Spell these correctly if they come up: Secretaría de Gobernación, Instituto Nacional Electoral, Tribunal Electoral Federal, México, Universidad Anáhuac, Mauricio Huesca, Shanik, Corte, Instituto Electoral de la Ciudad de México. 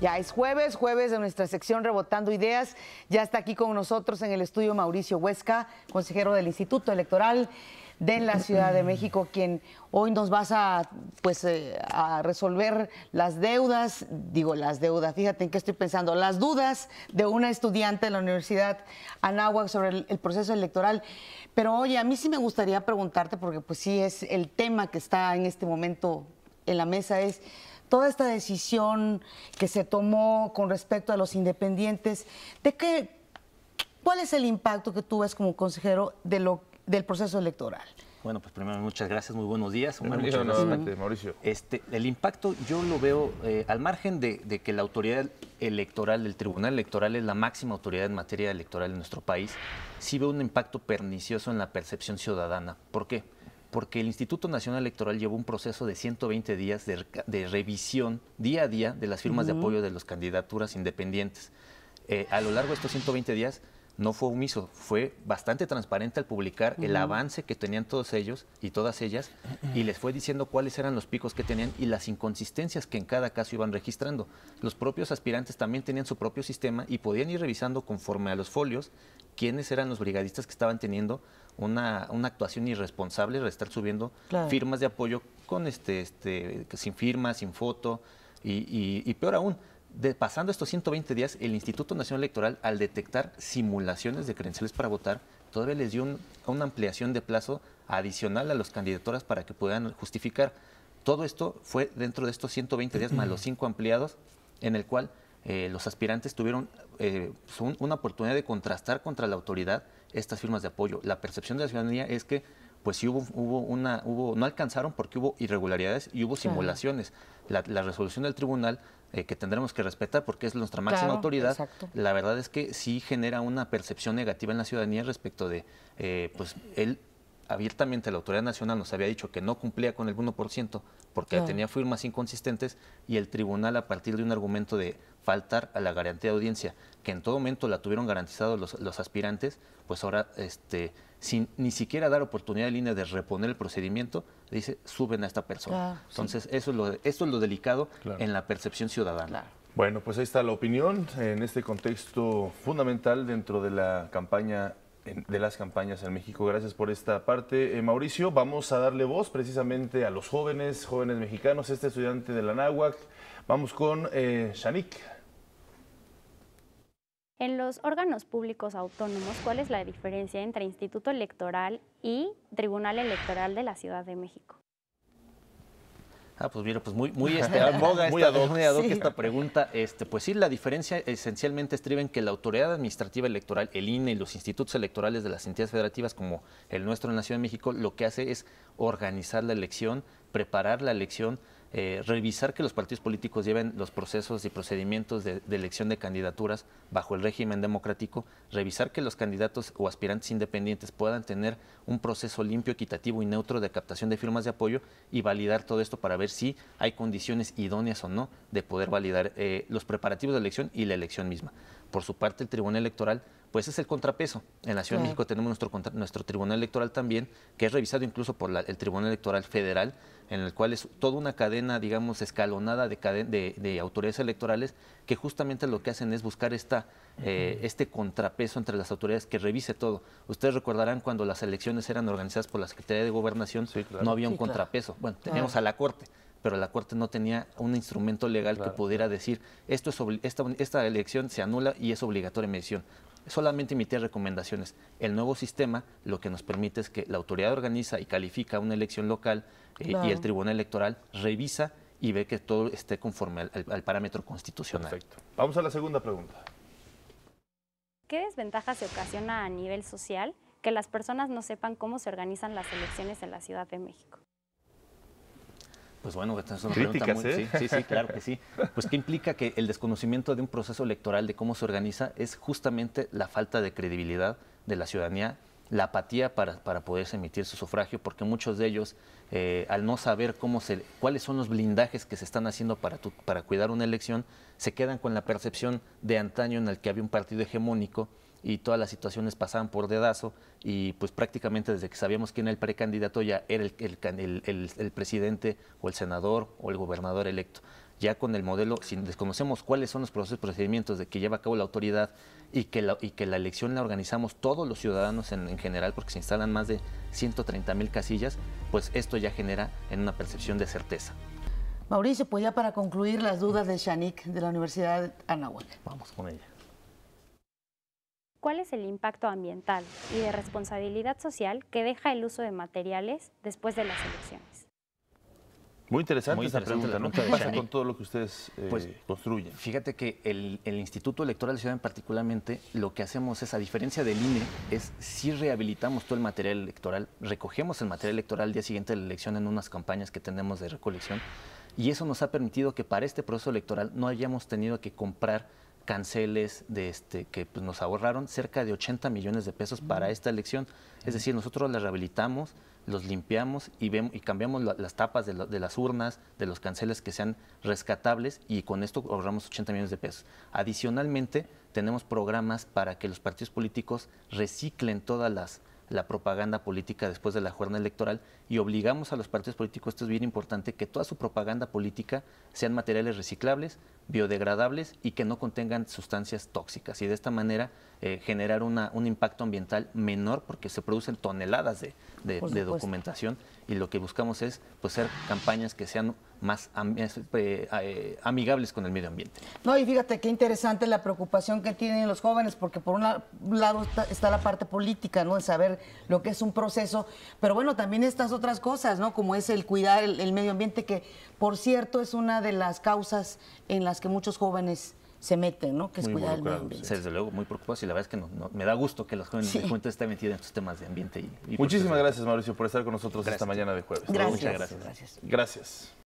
Ya es jueves, jueves de nuestra sección Rebotando Ideas. Ya está aquí con nosotros en el estudio Mauricio Huesca, consejero del Instituto Electoral de la Ciudad de México, quien hoy nos vas a resolver las deudas, fíjate en qué estoy pensando, las dudas de una estudiante de la Universidad Anáhuac sobre el proceso electoral. Pero oye, a mí sí me gustaría preguntarte, porque pues sí es el tema que está en este momento en la mesa, es toda esta decisión que se tomó con respecto a los independientes, ¿cuál es el impacto que tú ves como consejero de del proceso electoral? Bueno, pues primero muchas gracias, muy buenos días. Omar, muchas gracias. Mauricio. El impacto yo lo veo al margen de que la autoridad electoral del Tribunal Electoral es la máxima autoridad en materia electoral en nuestro país, sí veo un impacto pernicioso en la percepción ciudadana. ¿Por qué? Porque el Instituto Nacional Electoral llevó un proceso de 120 días de revisión día a día de las firmas de apoyo de las candidaturas independientes. A lo largo de estos 120 días no fue omiso, fue bastante transparente al publicar el avance que tenían todos ellos y todas ellas, y les fue diciendo cuáles eran los picos que tenían y las inconsistencias que en cada caso iban registrando. Los propios aspirantes también tenían su propio sistema y podían ir revisando conforme a los folios quiénes eran los brigadistas que estaban teniendo una actuación irresponsable de estar subiendo firmas de apoyo con sin firma, sin foto y peor aún. Pasando estos 120 días, el Instituto Nacional Electoral, al detectar simulaciones de credenciales para votar, todavía les dio una ampliación de plazo adicional a las candidaturas para que puedan justificar. Todo esto fue dentro de estos 120 días más los 5 ampliados, en el cual los aspirantes tuvieron una oportunidad de contrastar contra la autoridad estas firmas de apoyo. La percepción de la ciudadanía es que pues sí no alcanzaron porque hubo irregularidades y hubo simulaciones. La resolución del tribunal, que tendremos que respetar porque es nuestra máxima autoridad, la verdad es que sí genera una percepción negativa en la ciudadanía respecto de, pues él abiertamente, la autoridad nacional nos había dicho que no cumplía con el 1% porque tenía firmas inconsistentes, y el tribunal, a partir de un argumento de faltar a la garantía de audiencia, que en todo momento la tuvieron garantizado los aspirantes, pues ahora sin ni siquiera dar oportunidad de línea de reponer el procedimiento, dice, suben a esta persona. Entonces, esto es lo delicado en la percepción ciudadana. Bueno, pues ahí está la opinión en este contexto fundamental dentro de la campaña de las campañas en México. Gracias por esta parte, Mauricio. Vamos a darle voz precisamente a los jóvenes mexicanos, este estudiante de la Anáhuac. Vamos con Shanik. En los órganos públicos autónomos, ¿cuál es la diferencia entre Instituto Electoral y Tribunal Electoral de la Ciudad de México? Pues mira, pues muy ad hoc esta pregunta. Pues sí, la diferencia esencialmente estriba en que la autoridad administrativa electoral, el INE, y los institutos electorales de las entidades federativas como el nuestro en la Ciudad de México, lo que hace es organizar la elección, preparar la elección, revisar que los partidos políticos lleven los procesos y procedimientos de elección de candidaturas bajo el régimen democrático, revisar que los candidatos o aspirantes independientes puedan tener un proceso limpio, equitativo y neutro de captación de firmas de apoyo, y validar todo esto para ver si hay condiciones idóneas o no de poder validar los preparativos de elección y la elección misma. Por su parte, el Tribunal Electoral pues es el contrapeso. En la Ciudad de México tenemos nuestro Tribunal Electoral también, que es revisado incluso por el Tribunal Electoral Federal, en el cual es toda una cadena, digamos, escalonada de autoridades electorales, que justamente lo que hacen es buscar este contrapeso entre las autoridades que revise todo. Ustedes recordarán cuando las elecciones eran organizadas por la Secretaría de Gobernación, no había un contrapeso. Bueno, teníamos a la Corte, pero la Corte no tenía un instrumento legal que pudiera decir esto esta elección se anula y es obligatoria medición. Solamente emitir recomendaciones. El nuevo sistema lo que nos permite es que la autoridad organiza y califica una elección local y el Tribunal Electoral revisa y ve que todo esté conforme al parámetro constitucional. Perfecto. Vamos a la segunda pregunta. ¿Qué desventajas se ocasiona a nivel social que las personas no sepan cómo se organizan las elecciones en la Ciudad de México? Pues bueno, es una pregunta muy... Sí, claro que sí. Pues que implica que el desconocimiento de un proceso electoral, de cómo se organiza, es justamente la falta de credibilidad de la ciudadanía, la apatía para poderse emitir su sufragio, porque muchos de ellos, al no saber cuáles son los blindajes que se están haciendo para cuidar una elección, se quedan con la percepción de antaño en el que había un partido hegemónico y todas las situaciones pasaban por dedazo, y pues prácticamente desde que sabíamos quién era el precandidato ya era el presidente o el senador o el gobernador electo. ya con el modelo, si desconocemos cuáles son los procesos, procedimientos de que lleva a cabo la autoridad y que la elección la organizamos todos los ciudadanos en general, porque se instalan más de 130,000 casillas, pues esto ya genera en una percepción de certeza. Mauricio, pues ya para concluir las dudas de Shanik de la Universidad Anáhuac. Vamos con ella. ¿Cuál es el impacto ambiental y de responsabilidad social que deja el uso de materiales después de las elecciones? Muy interesante esa pregunta, ¿no? ¿Qué pasa con todo lo que ustedes construyen? Fíjate que el Instituto Electoral de la Ciudad particularmente, lo que hacemos es, a diferencia del INE, es si rehabilitamos todo el material electoral, recogemos el material electoral al día siguiente de la elección en unas campañas que tenemos de recolección, y eso nos ha permitido que para este proceso electoral no hayamos tenido que comprar canceles que pues, nos ahorraron cerca de 80 millones de pesos para esta elección. Es decir, nosotros las rehabilitamos, los limpiamos y cambiamos las tapas de las urnas, de los canceles que sean rescatables, y con esto ahorramos 80 millones de pesos. Adicionalmente, tenemos programas para que los partidos políticos reciclen todas la propaganda política después de la jornada electoral, y obligamos a los partidos políticos, esto es bien importante, que toda su propaganda política sean materiales reciclables, biodegradables y que no contengan sustancias tóxicas, y de esta manera generar un impacto ambiental menor, porque se producen toneladas de documentación, y lo que buscamos es pues, hacer campañas que sean más amigables con el medio ambiente. No, y fíjate qué interesante la preocupación que tienen los jóvenes, porque por un lado está la parte política, ¿no? El saber lo que es un proceso, pero bueno, también estas otras cosas, ¿no? Como es el cuidar el medio ambiente, que por cierto es una de las causas en las que muchos jóvenes se meten, ¿no? Que es muy cuidar el medio ambiente. Sí. Desde luego, muy preocupados, y la verdad es que me da gusto que los jóvenes de cuenta estén metidos en estos temas de ambiente. Muchísimas gracias, Mauricio, por estar con nosotros esta mañana de jueves. Gracias. Muchas gracias.